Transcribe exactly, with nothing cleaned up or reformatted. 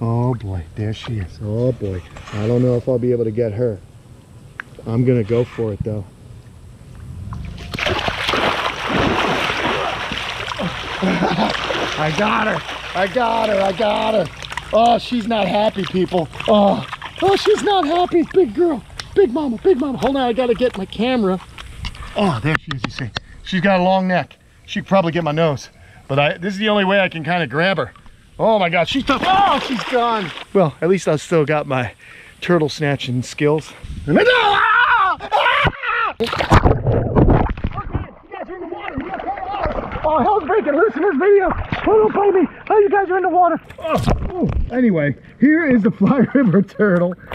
Oh boy, there she is. Oh boy, I don't know if I'll be able to get her. I'm gonna go for it though. I got her, I got her, I got her. Oh, she's not happy, people. Oh, oh, she's not happy, big girl. Big mama, big mama. Hold on, I gotta get my camera. Oh, there she is, you see. She's got a long neck. She could probably get my nose, but I, this is the only way I can kind of grab her. Oh my God, she's tough. Oh, she's gone. Well, at least I still got my turtle snatching skills. No! Ah! Ah! Okay, you guys are in the water. You gotta come out. Oh, hell's breaking loose in this video. Oh, don't play me. Oh, you guys are in the water. Oh. Oh. Anyway, here is the Fly River turtle.